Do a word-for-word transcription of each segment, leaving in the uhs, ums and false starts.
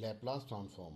Laplace transform.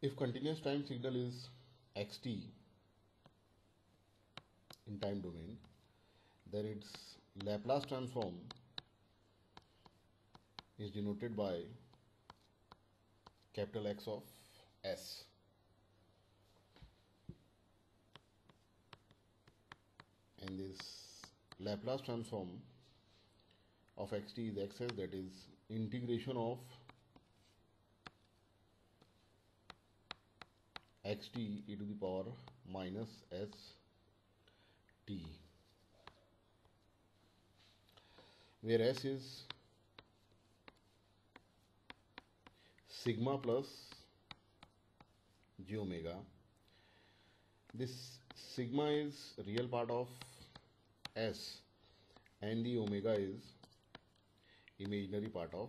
If continuous time signal is xt in time domain, then its Laplace transform is denoted by capital X of S. And this Laplace transform of xt is Xs, that is integration of xt e to the power minus s t, where s is sigma plus j omega. This sigma is real part of s and the omega is imaginary part of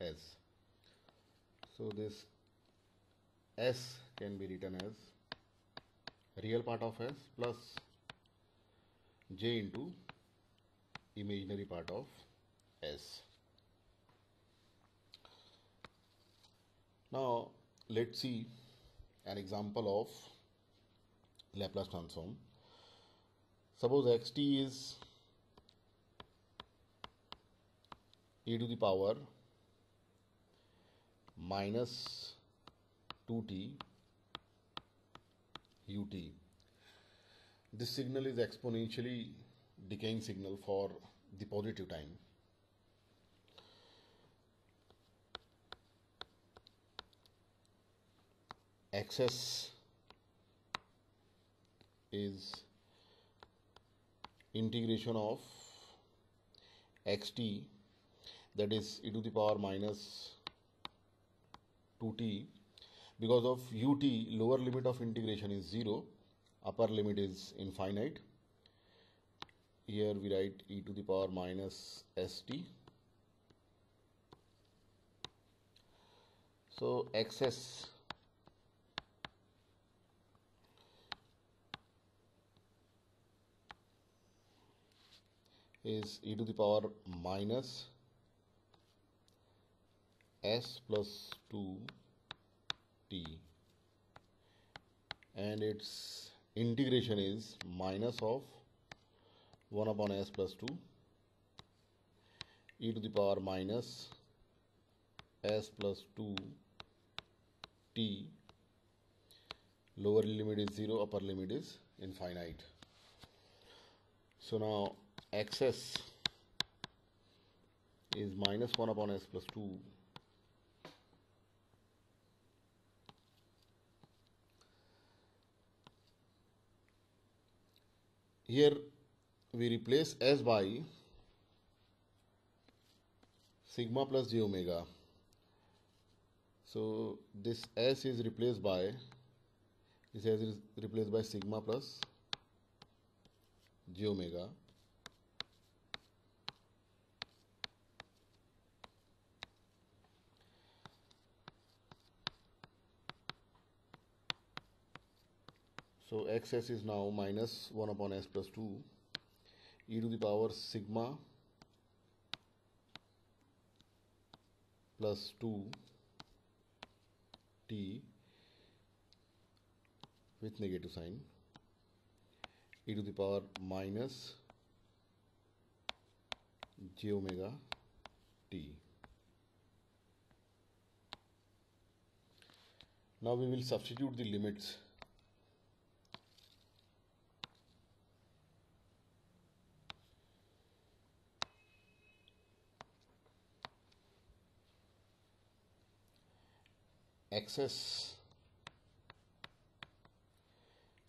s. So this s can be written as real part of s plus j into imaginary part of s. Now let's see an example of Laplace transform. Suppose xt is e to the power minus two t ut. This signal is exponentially decaying signal for the positive time. Xs is integration of xt, that is e to the power minus two t. Because of ut, lower limit of integration is zero, upper limit is infinite. Here we write e to the power minus st. So Xs is e to the power minus s plus two t, and its integration is minus of one upon s plus two e to the power minus s plus two t. Lower limit is zero, upper limit is infinite. So now Xs is minus one upon s plus two . Here we replace s by sigma plus j omega. So this s is replaced by this s is replaced by sigma plus j omega. So Xs is now minus one upon s plus two e to the power sigma plus two t with negative sign e to the power minus j omega t. Now we will substitute the limits. Xs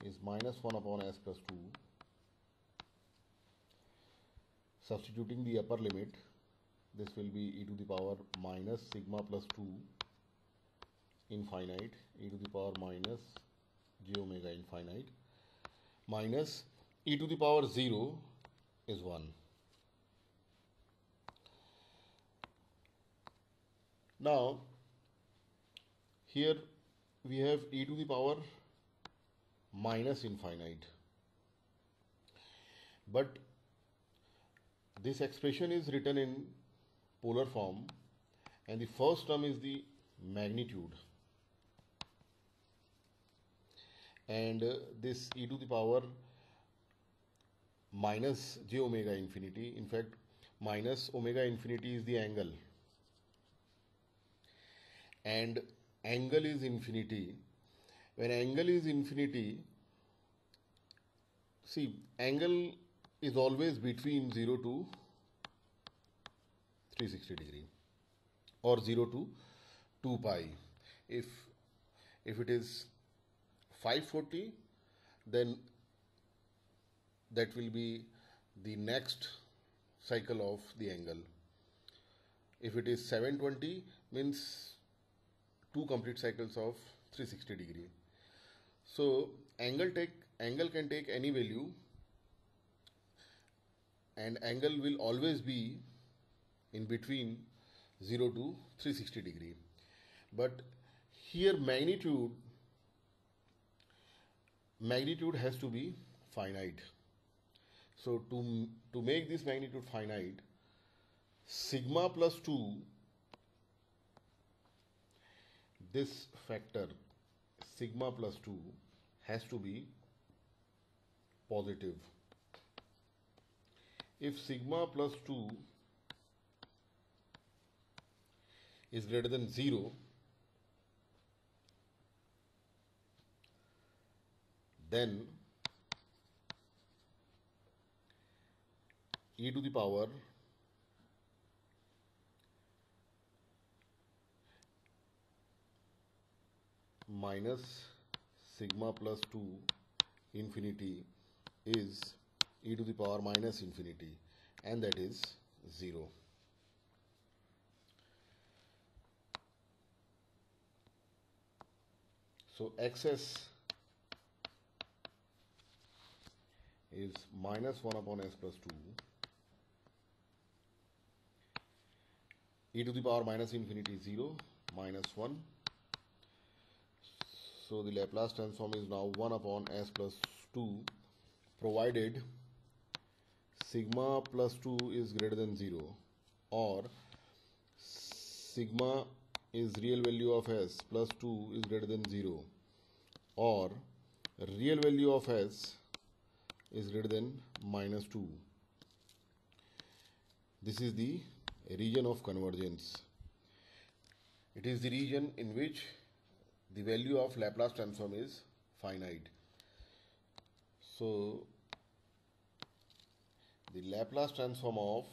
is minus one upon s plus two. Substituting the upper limit, this will be e to the power minus sigma plus two infinite e to the power minus j omega infinite minus e to the power zero is one. Now here we have e to the power minus infinite. But this expression is written in polar form, and the first term is the magnitude, and uh, this e to the power minus j omega infinity. In fact, minus omega infinity is the angle, and angle is infinity. When angle is infinity, see, angle is always between zero to three hundred sixty degree or zero to two pi. If if it is five forty, then that will be the next cycle of the angle. If it is seven twenty, means two complete cycles of three hundred sixty degree. So angle take angle can take any value, and angle will always be in between zero to three hundred sixty degree. But here magnitude magnitude has to be finite. So to to make this magnitude finite, sigma plus two, this factor sigma plus two has to be positive. If sigma plus two is greater than zero, then e to the power minus sigma plus two infinity is e to the power minus infinity, and that is zero. So excess is minus one upon s plus two e to the power minus infinity zero minus one. So the Laplace transform is now one upon s plus two, provided sigma plus two is greater than zero, or sigma is real value of s plus two is greater than zero, or real value of s is greater than minus two. This is the region of convergence. It is the region in which the value of Laplace transform is finite. So the Laplace transform of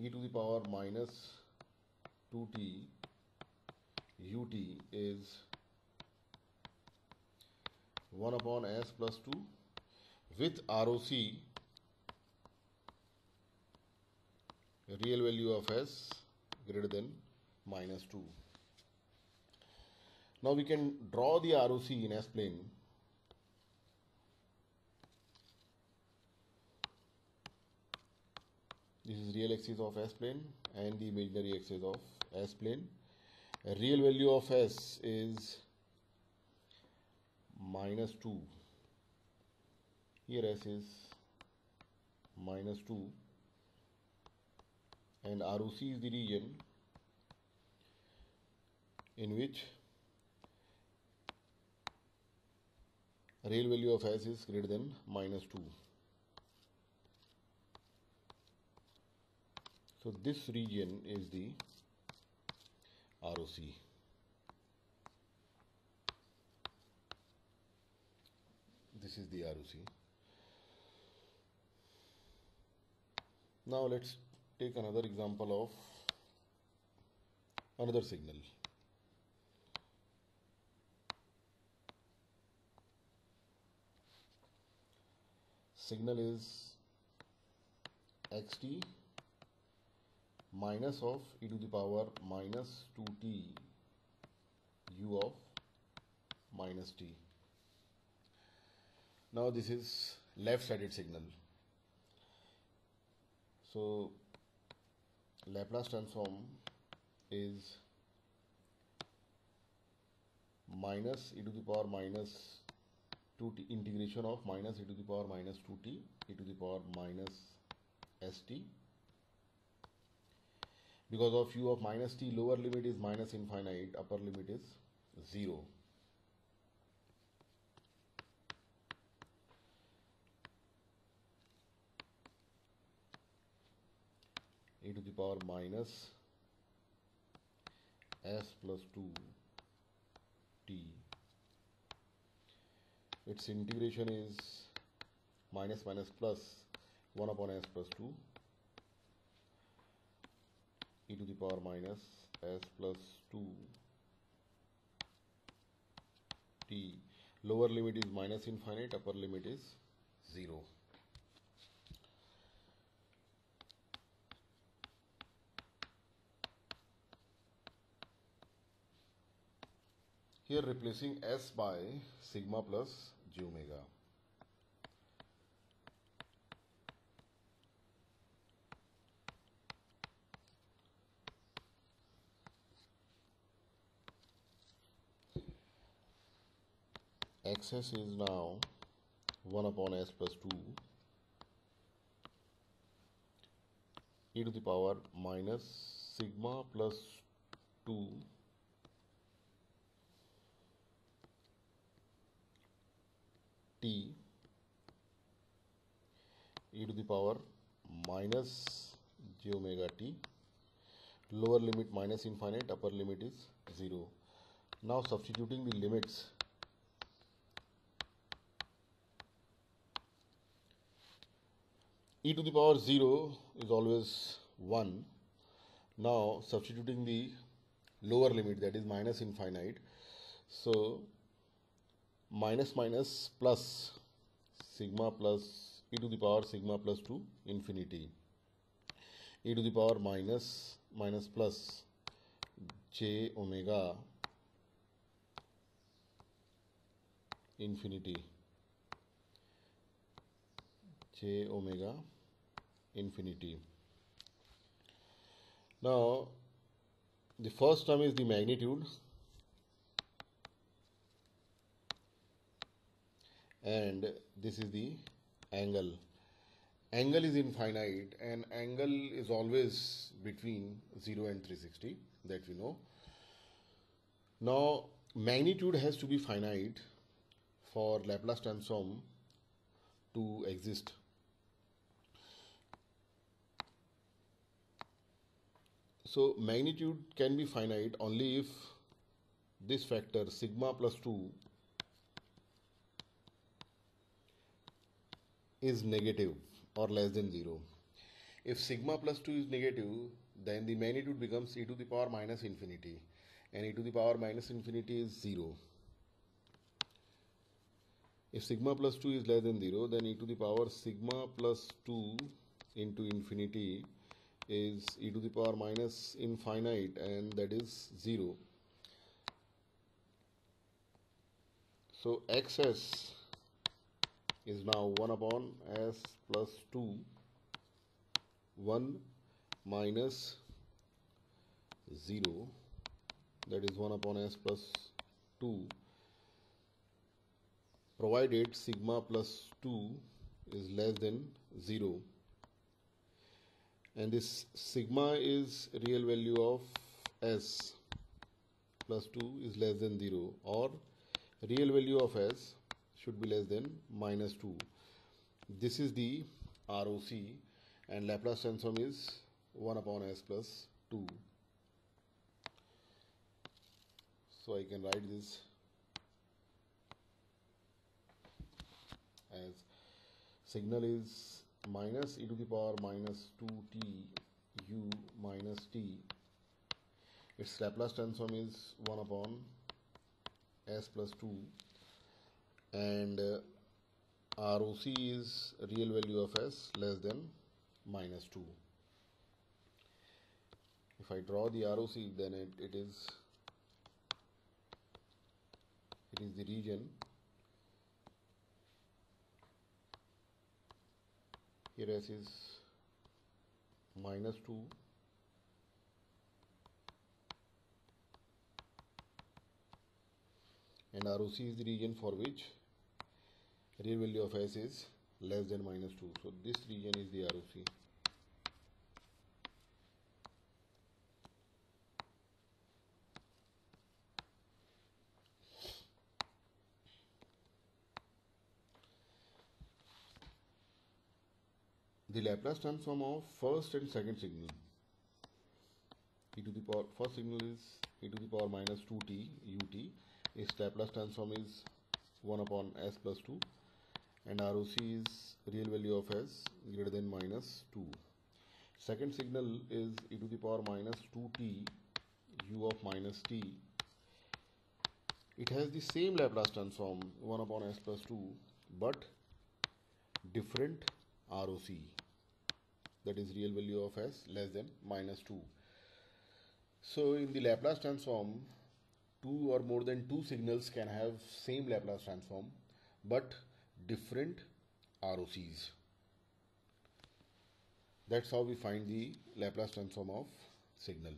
e to the power minus two t ut is one upon s plus two with R O C, real value of s greater than minus two. Now we can draw the R O C in S-plane. This is real axis of S-plane and the imaginary axis of S-plane. Real value of s is minus two. Here s is minus two, and R O C is the region in which real value of s is greater than minus two. So this region is the R O C. This is the R O C. Now let's take another example of another signal. Signal is xt minus of e to the power minus two t u of minus t. Now this is left-sided signal. So Laplace transform is minus e to the power minus two t integration of minus e to the power minus two t e to the power minus st, because of u of minus t lower limit is minus infinite, upper limit is zero. E to the power minus s plus two t, its integration is minus minus plus one upon s plus two e to the power minus s plus two t, lower limit is minus infinite, upper limit is zero. Here replacing s by sigma plus j omega. Axis is now one upon s plus two e to the power minus sigma plus two t e to the power minus j omega t, lower limit minus infinite, upper limit is zero. Now substituting the limits, e to the power zero is always one. Now substituting the lower limit, that is minus infinite, so minus minus plus sigma plus e to the power sigma plus two infinity e to the power minus minus plus j omega infinity j omega infinity. Now the first term is the magnitude, and this is the angle. Angle is infinite, and angle is always between zero and three sixty, that we know. Now magnitude has to be finite for Laplace transform to exist. So magnitude can be finite only if this factor sigma plus two is negative or less than zero. If sigma plus two is negative, then the magnitude becomes e to the power minus infinity, and e to the power minus infinity is zero. If sigma plus two is less than zero, then e to the power sigma plus two into infinity is e to the power minus infinite, and that is zero. So xs is now one upon s plus two, one minus zero, that is one upon s plus two, provided sigma plus two is less than zero, and this sigma is real value of s plus two is less than zero, or real value of s should be less than minus two. This is the R O C, and Laplace transform is one upon s plus two. So I can write this as signal is minus e to the power minus two t u minus t. Its Laplace transform is one upon s plus two, and uh, R O C is real value of s less than minus two. If I draw the R O C, then it, it is it is the region. Here s is minus two, and R O C is the region for which real value of S is less than minus two. So this region is the R O C. The Laplace transform of first and second signal. E to the power first signal is e to the power minus two t ut. Its Laplace transform is one upon s plus two, and R O C is real value of s greater than minus two. Second signal is e to the power minus two t u of minus t. It has the same Laplace transform one upon s plus two, but different R O C, that is real value of s less than minus two. So in the Laplace transform, two or more than two signals can have same Laplace transform but different R O Cs. That's how we find the Laplace transform of signal.